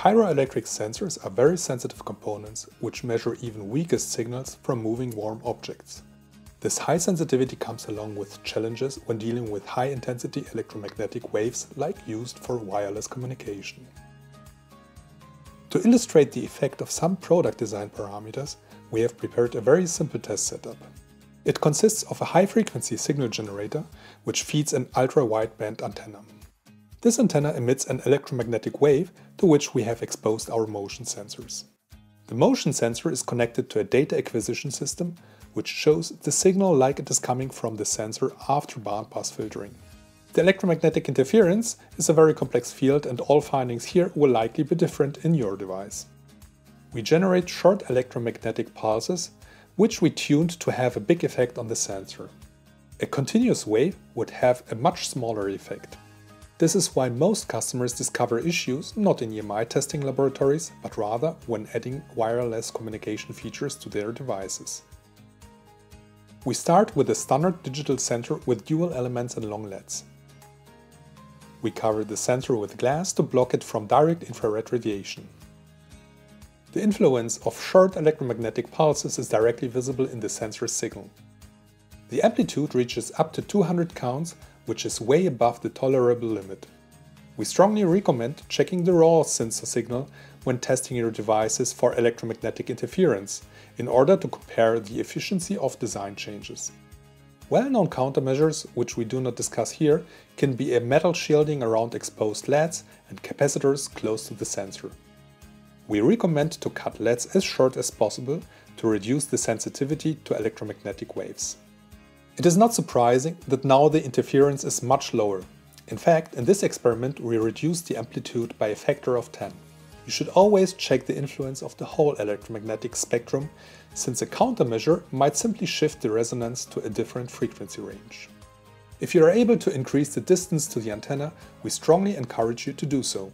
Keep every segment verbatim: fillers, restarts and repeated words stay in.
Pyroelectric sensors are very sensitive components which measure even weakest signals from moving warm objects. This high sensitivity comes along with challenges when dealing with high-intensity electromagnetic waves like used for wireless communication. To illustrate the effect of some product design parameters, we have prepared a very simple test setup. It consists of a high-frequency signal generator which feeds an ultra-wideband antenna. This antenna emits an electromagnetic wave to which we have exposed our motion sensors. The motion sensor is connected to a data acquisition system which shows the signal like it is coming from the sensor after bandpass filtering. The electromagnetic interference is a very complex field, and all findings here will likely be different in your device. We generate short electromagnetic pulses which we tuned to have a big effect on the sensor. A continuous wave would have a much smaller effect. This is why most customers discover issues not in E M I testing laboratories, but rather when adding wireless communication features to their devices. We start with a standard digital sensor with dual elements and long L E Ds. We cover the sensor with glass to block it from direct infrared radiation. The influence of short electromagnetic pulses is directly visible in the sensor's signal. The amplitude reaches up to two hundred counts, which is way above the tolerable limit. We strongly recommend checking the raw sensor signal when testing your devices for electromagnetic interference, in order to compare the efficiency of design changes. Well-known countermeasures, which we do not discuss here, can be a metal shielding around exposed L E Ds and capacitors close to the sensor. We recommend to cut L E Ds as short as possible to reduce the sensitivity to electromagnetic waves. It is not surprising that now the interference is much lower. In fact, in this experiment we reduced the amplitude by a factor of ten. You should always check the influence of the whole electromagnetic spectrum, since a countermeasure might simply shift the resonance to a different frequency range. If you are able to increase the distance to the antenna, we strongly encourage you to do so.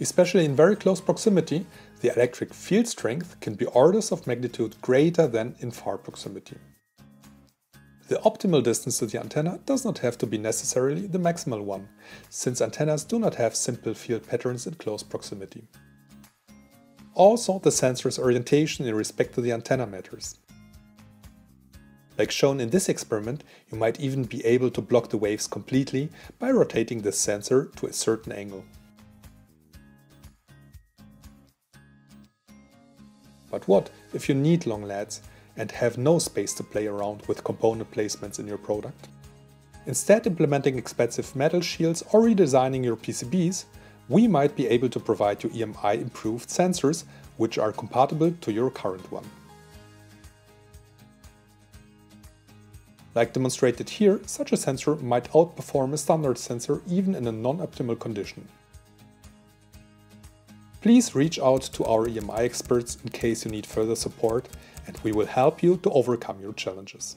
Especially in very close proximity, the electric field strength can be orders of magnitude greater than in far proximity. The optimal distance to the antenna does not have to be necessarily the maximal one, since antennas do not have simple field patterns in close proximity. Also, the sensor's orientation in respect to the antenna matters. Like shown in this experiment, you might even be able to block the waves completely by rotating the sensor to a certain angle. But what if you need long L E Ds and have no space to play around with component placements in your product? Instead of implementing expensive metal shields or redesigning your P C Bs, we might be able to provide you E M I improved sensors which are compatible to your current one. Like demonstrated here, such a sensor might outperform a standard sensor even in a non-optimal condition. Please reach out to our E M I experts in case you need further support, and we will help you to overcome your challenges.